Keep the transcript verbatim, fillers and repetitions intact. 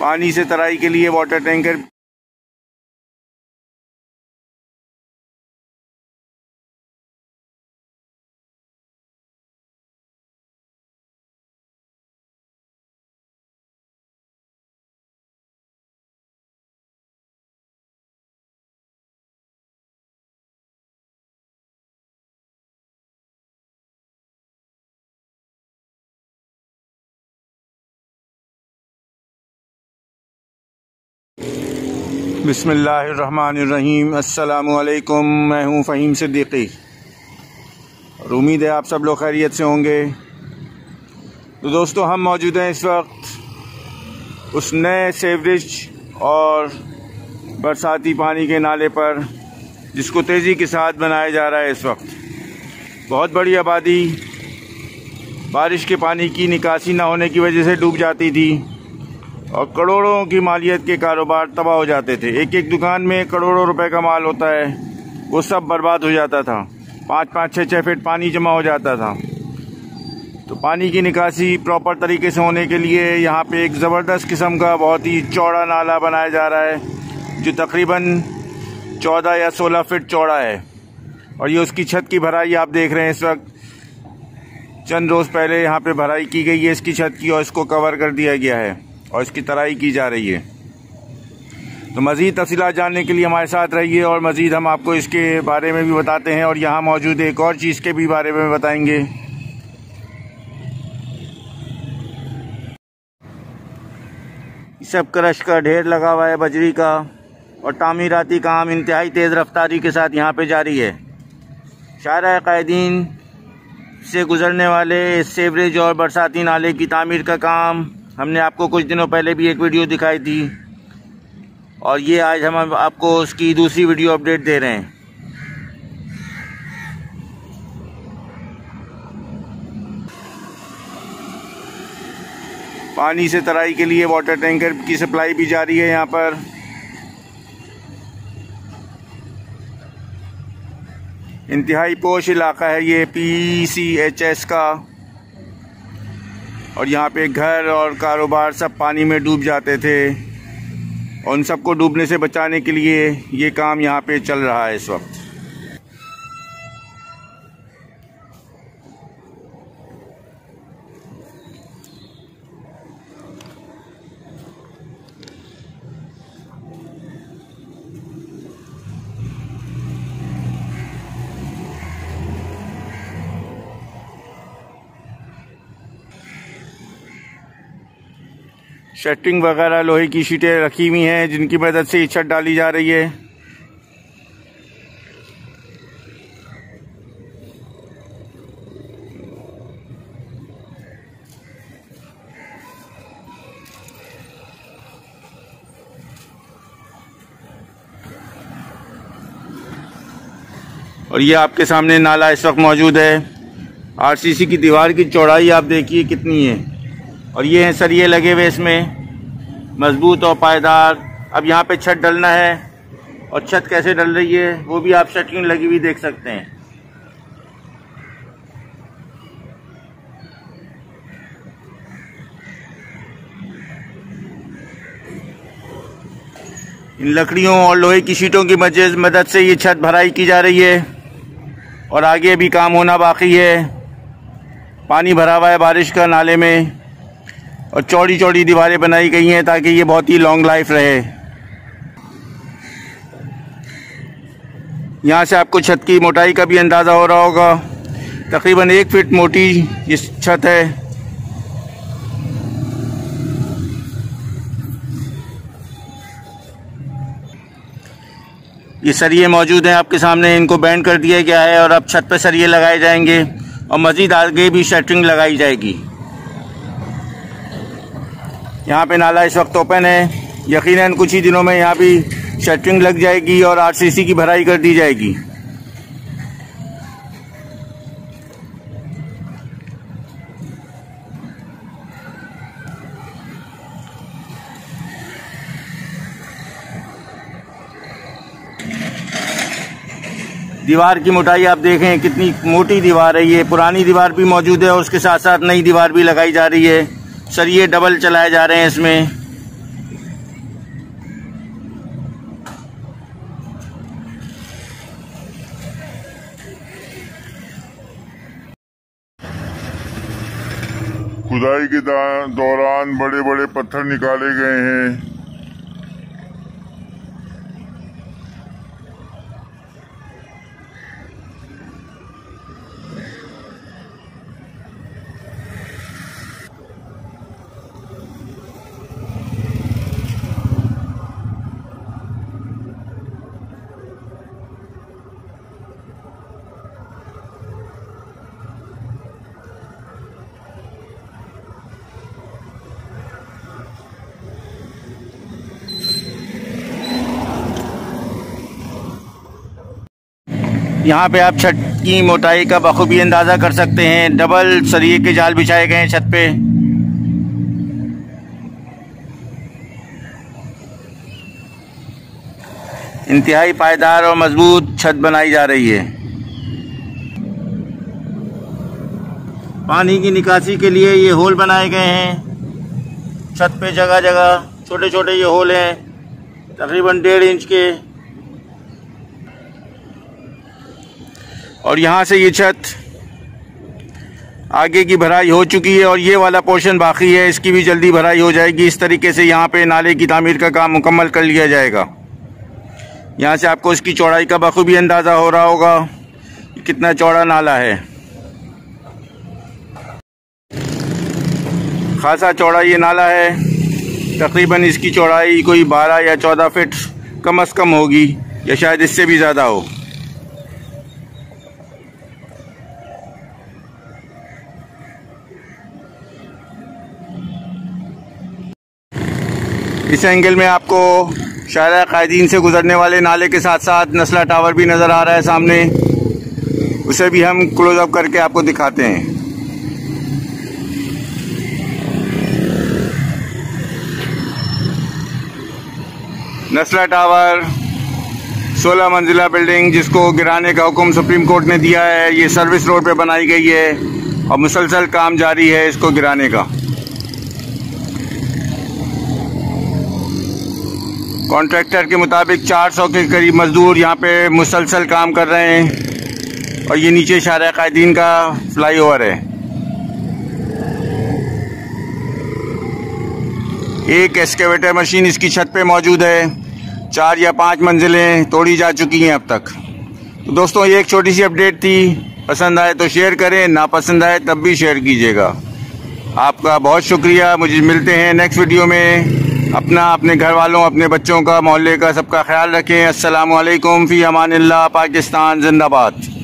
पानी से तराई के लिए वाटर टैंकर। बिस्मिल्लाहिर्रहमानिर्रहीम, अस्सलामु अलैकुम। मैं हूँ फाहिम सिद्दीकी और उम्मीद है आप सब लोग खैरियत से होंगे। तो दोस्तों, हम मौजूद हैं इस वक्त उस नए सीवरेज और बरसाती पानी के नाले पर जिसको तेज़ी के साथ बनाया जा रहा है। इस वक्त बहुत बड़ी आबादी बारिश के पानी की निकासी ना होने की वजह से डूब जाती थी और करोड़ों की मालियत के कारोबार तबाह हो जाते थे। एक एक दुकान में करोड़ों रुपए का माल होता है, वो सब बर्बाद हो जाता था। पाँच पाँच छः छः फीट पानी जमा हो जाता था। तो पानी की निकासी प्रॉपर तरीके से होने के लिए यहाँ पे एक ज़बरदस्त किस्म का बहुत ही चौड़ा नाला बनाया जा रहा है जो तकरीबन चौदह या सोलह फीट चौड़ा है। और ये उसकी छत की भराई आप देख रहे हैं। इस वक्त चंद रोज़ पहले यहाँ पर भराई की गई है इसकी छत की और इसको कवर कर दिया गया है और इसकी तराई की जा रही है। तो मज़ीद तफसीलात जानने के लिए हमारे साथ रहिए और मज़ीद हम आपको इसके बारे में भी बताते हैं और यहाँ मौजूद एक और चीज़ के भी बारे में बताएंगे। सब क्रश का ढेर लगा हुआ है बजरी का और तामीराती काम इंतहाई तेज़ रफ्तारी के साथ यहाँ पे जारी है। शाहराह क़ायदीन से गुज़रने वाले सीवरेज और बरसाती नाले की तामीर का काम हमने आपको कुछ दिनों पहले भी एक वीडियो दिखाई थी और ये आज हम आपको उसकी दूसरी वीडियो अपडेट दे रहे हैं। पानी से तराई के लिए वाटर टैंकर की सप्लाई भी जारी है यहाँ पर। इंतहाई पोश इलाका है ये पी सी एच एस का और यहाँ पे घर और कारोबार सब पानी में डूब जाते थे और उन सबको डूबने से बचाने के लिए ये काम यहाँ पे चल रहा है इस वक्त। शटरिंग वगैरह लोहे की शीटें रखी हुई हैं जिनकी मदद से ये छत डाली जा रही है। और ये आपके सामने नाला इस वक्त मौजूद है। आरसीसी की दीवार की चौड़ाई आप देखिए कितनी है और ये हैं सरिये लगे हुए इसमें मजबूत और पायदार। अब यहाँ पे छत डलना है और छत कैसे डल रही है वो भी आप शटरिंग लगी हुई देख सकते हैं। इन लकड़ियों और लोहे की शीटों की मदद से ये छत भराई की जा रही है और आगे भी काम होना बाकी है। पानी भरा हुआ है बारिश का नाले में और चौड़ी चौड़ी दीवारें बनाई गई हैं ताकि ये बहुत ही लॉन्ग लाइफ रहे। यहाँ से आपको छत की मोटाई का भी अंदाज़ा हो रहा होगा। तकरीबन एक फीट मोटी ये छत है। ये सरिये मौजूद हैं आपके सामने, इनको बैंड कर दिया गया है और अब छत पर सरिये लगाए जाएंगे और मज़ीद आगे भी शटरिंग लगाई जाएगी। यहाँ पे नाला इस वक्त ओपन है। यकीनन कुछ ही दिनों में यहाँ भी शटरिंग लग जाएगी और आरसीसी की भराई कर दी जाएगी। दीवार की मोटाई आप देखें कितनी मोटी दीवार है। ये पुरानी दीवार भी मौजूद है और उसके साथ साथ नई दीवार भी लगाई जा रही है। सरिये डबल चलाए जा रहे हैं इसमें। खुदाई के दौरान बड़े बड़े पत्थर निकाले गए हैं। यहाँ पे आप छत की मोटाई का बखूबी अंदाज़ा कर सकते हैं। डबल सरिये के जाल बिछाए गए हैं छत पे। इंतहाई पायदार और मजबूत छत बनाई जा रही है। पानी की निकासी के लिए ये होल बनाए गए हैं। छत पे जगह जगह छोटे छोटे ये होल हैं, तकरीबन डेढ़ इंच के। और यहाँ से ये छत आगे की भराई हो चुकी है और ये वाला पोर्शन बाकी है, इसकी भी जल्दी भराई हो जाएगी। इस तरीके से यहाँ पे नाले की तामीर का काम मुकम्मल कर लिया जाएगा। यहाँ से आपको इसकी चौड़ाई का बखूबी अंदाज़ा हो रहा होगा, कितना चौड़ा नाला है। खासा चौड़ा ये नाला है, तकरीबन इसकी चौड़ाई कोई बारह या चौदह फिट कम अज़ कम होगी या शायद इससे भी ज़्यादा हो। इस एंगल में आपको शाहराह क़ायदीन से गुजरने वाले नाले के साथ साथ नस्ला टावर भी नज़र आ रहा है सामने, उसे भी हम क्लोज़अप करके आपको दिखाते हैं। नस्ला टावर सोलह मंजिला बिल्डिंग जिसको गिराने का हुक्म सुप्रीम कोर्ट ने दिया है, ये सर्विस रोड पे बनाई गई है और मुसलसल काम जारी है इसको गिराने का। कॉन्ट्रैक्टर के मुताबिक चार सौ के करीब मजदूर यहाँ पे मुसलसल काम कर रहे हैं और ये नीचे शाहराह क़ायदीन का फ्लाईओवर है। एक एक्सकेवेटर मशीन इसकी छत पे मौजूद है। चार या पांच मंजिलें तोड़ी जा चुकी हैं अब तक। तो दोस्तों, ये एक छोटी सी अपडेट थी। पसंद आए तो शेयर करें, ना पसंद आए तब भी शेयर कीजिएगा। आपका बहुत शुक्रिया। मुझे मिलते हैं नेक्स्ट वीडियो में। अपना, अपने घर वालों, अपने बच्चों का, मोहल्ले का सबका ख्याल रखें। अस्सलामु अलैकुम, फी अमानिल्लाह, पाकिस्तान जिंदाबाद।